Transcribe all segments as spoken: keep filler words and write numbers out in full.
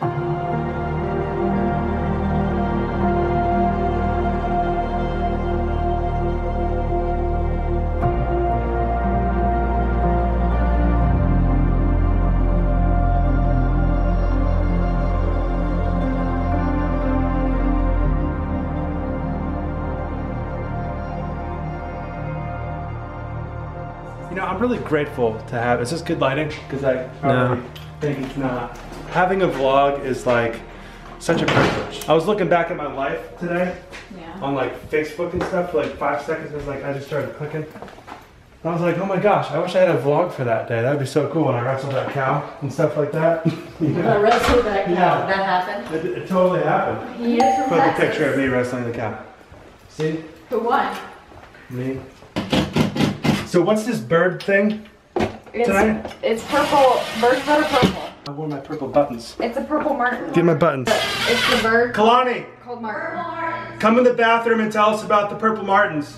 I'm really grateful to have. Is this good lighting? Because I no. think it's not. Having a vlog is like such a privilege. I was looking back at my life today yeah. on like Facebook and stuff for like five seconds. I was like, I just started clicking. I was like, oh my gosh, I wish I had a vlog for that day. That would be so cool when I wrestled that cow and stuff like that. You know? I wrestled that cow. Yeah. That happened? It, it totally happened. He is from Put Texas. The picture of me wrestling the cow. See? Who won? Me. So what's this bird thing tonight? It's, it's purple. Birds that are purple. I wore my purple buttons. It's a purple martin. Get my buttons. It's the bird. Kalani. Called martin. Come in the bathroom and tell us about the purple martins.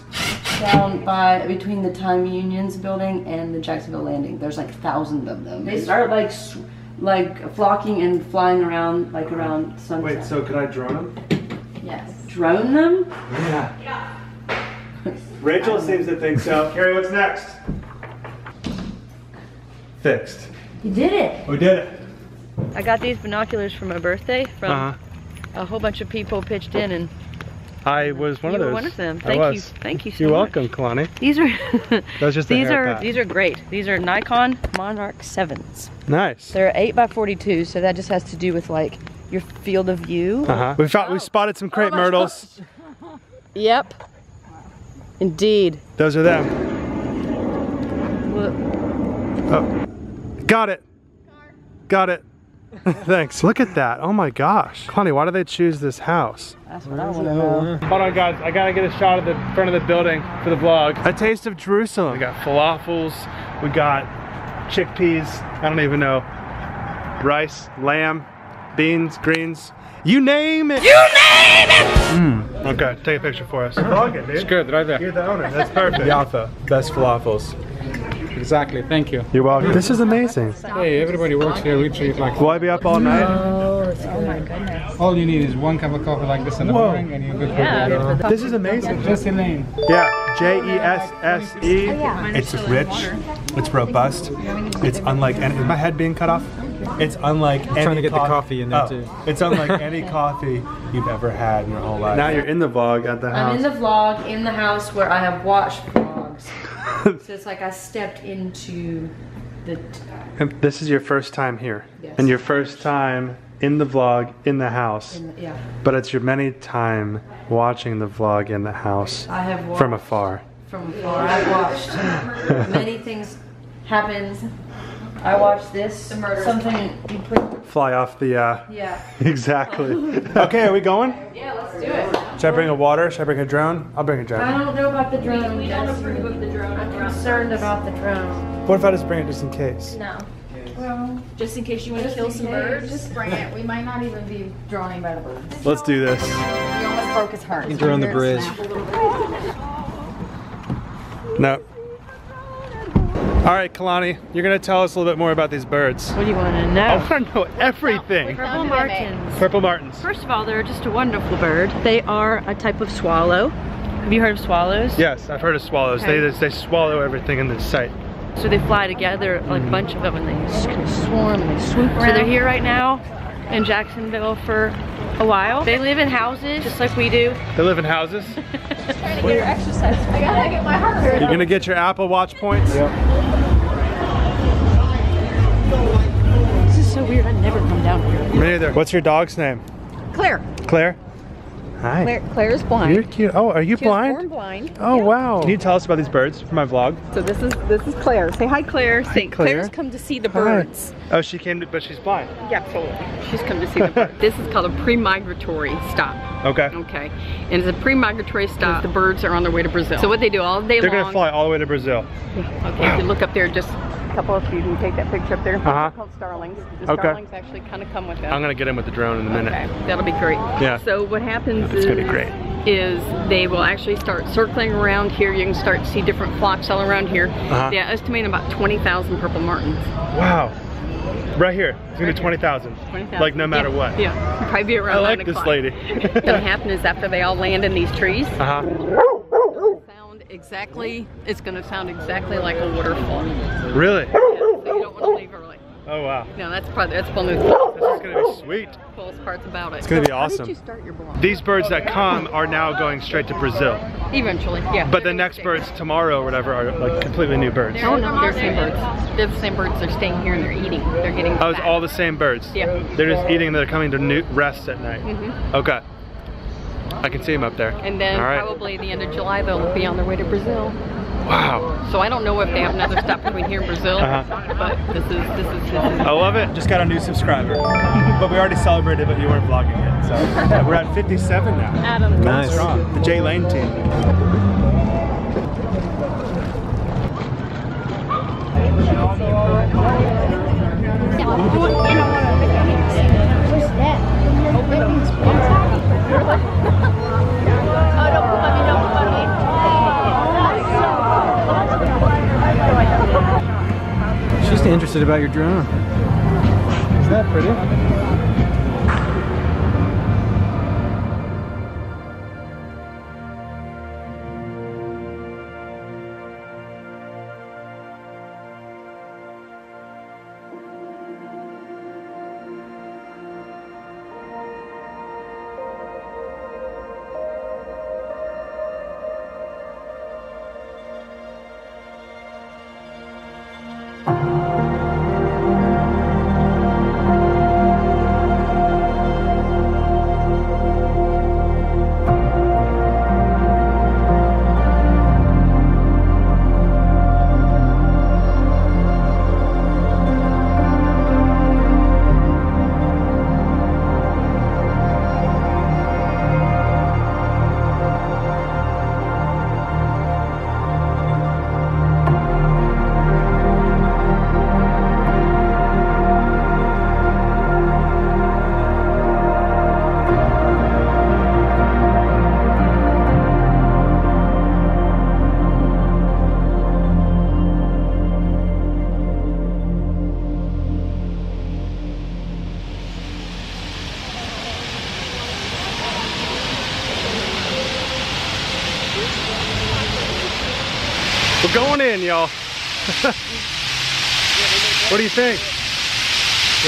Down by between the Time Unions building and the Jacksonville Landing. There's like a thousand of them. They start like like flocking and flying around like around sunset. Wait, so could I drone them? Yes. Drone them? Yeah. Yeah. Rachel um, seems to think so. Carrie, what's next? Fixed. You did it. We did it. I got these binoculars for my birthday from uh-huh. a whole bunch of people pitched in, and I was one you of those. Were one of them. Thank I was. you. Thank you so You're much. You're welcome, Kalani. These are. Those just these are pack. These are great. These are Nikon Monarch Sevens. Nice. They're eight by forty-two, so that just has to do with like your field of view. Uh-huh. We found oh. we spotted some crepe oh myrtles. Yep. Indeed. Those are them. Look. Oh. Got it. Car. Got it. Thanks. Look at that. Oh my gosh. Connie, why do they choose this house? That's what I want to know. Hold on guys, I gotta get a shot of the front of the building for the vlog. A Taste of Jerusalem. We got falafels, we got chickpeas, I don't even know. Rice, lamb, beans, greens. You name it! You name it! Mm. Okay, take a picture for us. Vlog it, dude. It's good, right there. You're the owner, that's perfect. The alpha, best falafels. Exactly, thank you. You're welcome. This is amazing. Hey, everybody works here, we treat like... Will I be up all night? No, it's oh my goodness. All you need is one cup of coffee like this in the morning and you're good yeah. for This is amazing. Jesse Lane. Yeah, J E S S E. Oh, yeah. It's rich, it's robust, it's unlike... And is my head being cut off? It's unlike I'm any trying to get the coffee in there oh, too. It's unlike any coffee you've ever had in your whole life. Now you're in the vlog at the house. I'm in the vlog in the house where I have watched vlogs. So it's like I stepped into the... And this is your first time here. Yes. And your first time in the vlog in the house. In the, yeah. But it's your many time watching the vlog in the house I have watched, from afar. From afar. I watched many things happen. I watched this, the murder something you put... Fly off the, uh... Yeah. Exactly. Okay, are we going? Yeah, let's do it. Should I bring a water? Should I bring a drone? I'll bring a drone. I don't know about the drone. We don't approve of the drone. I'm concerned about the drone. What if I just bring it just in case? No. Well, just in case you want to kill some birds. Just bring it. We might not even be droning by the birds. Let's do this. You almost broke his heart. You drone the bridge. No. All right, Kalani, you're gonna tell us a little bit more about these birds. What do you want to know? I want to know everything. Purple, Purple martins. Purple martins. First of all, they're just a wonderful bird. They are a type of swallow. Have you heard of swallows? Yes, I've heard of swallows. Okay. They they swallow everything in their sight. So they fly together, like a bunch of them, and they swarm and they swoop around. So they're here right now in Jacksonville for a while. They live in houses, just like we do. They live in houses. I'm trying to get your exercise. I gotta get my heart rate. You're gonna get your Apple Watch points. Yep. So weird, I've never come down here. Me neither. What's your dog's name? Claire. Claire? Hi. Claire, Claire is blind. You're cute. Oh, are you she blind? Born blind. Oh, yeah. Wow. Can you tell us about these birds for my vlog? So this is this is Claire. Say hi, Claire. Hi, Say, Claire. Claire's come to see the birds. Hi. Oh, she came to, but she's blind. Yeah, totally. She's come to see the birds. This is called a pre-migratory stop. Okay. Okay. And it's a pre-migratory stop. The birds are on their way to Brazil. So what they do all day They're long. They're gonna fly all the way to Brazil. Yeah. Okay. Wow. If you look up there, just. Couple of you can take that picture up there. Uh-huh. They're called starlings. The okay. starlings actually kind of come with them. I'm gonna get in with the drone in a minute. Okay. That'll be great. Yeah. So what happens is, gonna be great. is they will actually start circling around here. You can start to see different flocks all around here. Uh-huh. They estimate about twenty thousand purple martins. Wow. Right here. It's gonna right be twenty thousand. twenty thousand. Like no matter yeah. what. Yeah. It'll probably be around I like this o'clock. Lady. What's gonna happen is after they all land in these trees, uh-huh. it'll sound exactly. It's gonna sound exactly like a waterfall. Really? Yeah, so you don't want to leave early. Oh wow. No, that's probably that's one of the This is gonna be sweet. Coolest parts about it. It's gonna so be awesome. How did you start your blog? These birds that come are now going straight to Brazil. Eventually, yeah. But the next stay. birds tomorrow or whatever are like completely new birds. Oh no, they're the same birds. They're the same birds. They're staying here and they're eating. They're getting. Oh, it's all the same birds. Yeah. They're just eating and they're coming to new rest at night. Mm-hmm. Okay. I can see them up there. And then all right. probably the end of July they'll be on their way to Brazil. Wow. So I don't know if they have another stop between here and Brazil, uh-huh. but this is, this is, this is. I love it. Just got a new subscriber, but we already celebrated, but you weren't vlogging yet. So yeah, we're at fifty-seven now. Adam. Nice. Strong. The Jesse Lane team. Just interested about your drone. Is that pretty? We're going in, y'all. What do you think?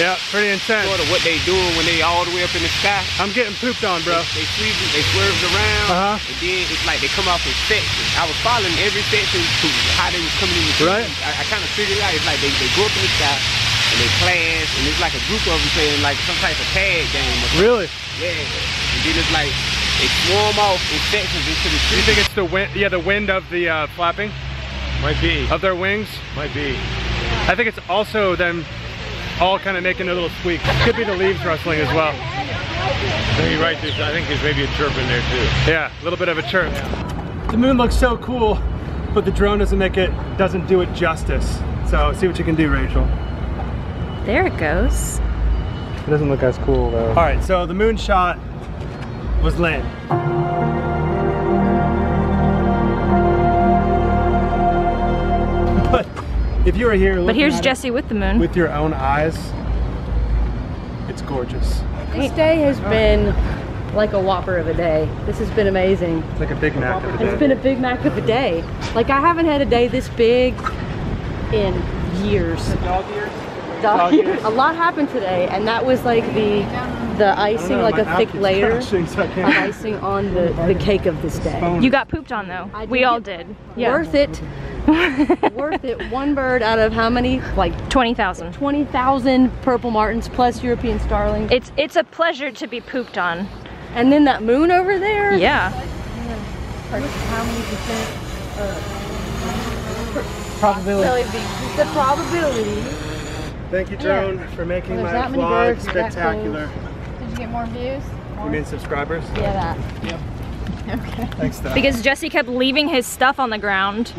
Yeah, pretty intense. Sort of what they doing when they all the way up in the sky. I'm getting pooped on, bro. They, they sweep, they swerve around, uh -huh. and then it's like they come off in sections. I was following every section to how they was coming in the right. I, I kind of figured it out. It's like they, they go up in the sky and they clash, and it's like a group of them playing like some type of tag game. Or really? Yeah. And then it's like they swarm off in sections into the tree. You think it's the wind? Yeah, the wind of the uh, flapping. Might be. Of their wings? Might be. I think it's also them all kind of making a little squeak. Could be the leaves rustling as well. Maybe right there, I think there's maybe a chirp in there too. Yeah, a little bit of a chirp. Yeah. The moon looks so cool, but the drone doesn't make it, doesn't do it justice. So see what you can do, Rachel. There it goes. It doesn't look as cool though. All right, so the moon shot was lame. If you were here, but here's Jesse with the moon. With your own eyes, it's gorgeous. This day has been like a whopper of a day. This has been amazing. It's like a Big Mac of a day. It's been a Big Mac of a day. Like I haven't had a day this big in years. Dog years. Dog years. A lot happened today, and that was like the the icing, like a thick layer of icing on the the cake of this day. You got pooped on though. We all did. Yeah. Worth it. Worth it. One bird out of how many? Like twenty thousand. twenty thousand Purple Martins plus European starlings. It's it's a pleasure to be pooped on. And then that moon over there. Yeah. How many percent uh, probability? The probability. Thank you, drone, yeah. for making well, my vlog spectacular. Cool. Did you get more views? More? You mean subscribers? Yeah, that. Yep. Okay. Thanks, Dad. Because Jesse kept leaving his stuff on the ground,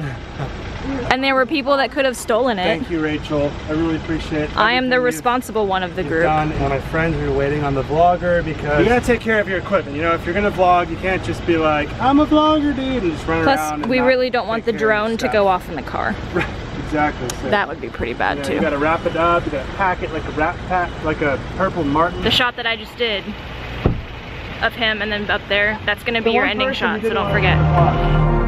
and there were people that could have stolen it. Thank you, Rachel. I really appreciate it. I am the responsible one of the group. Done. One of my friends were waiting on the vlogger because you gotta take care of your equipment. You know, if you're gonna vlog, you can't just be like, "I'm a vlogger, dude," and just run Plus, around. Plus, we really don't want the drone to go off in the car. Right. exactly. So that would be pretty bad you know, too. You gotta wrap it up, you gotta pack it like a wrap pack, like a Purple Martin. The shot that I just did of him and then up there, that's gonna be your ending shot, so don't forget.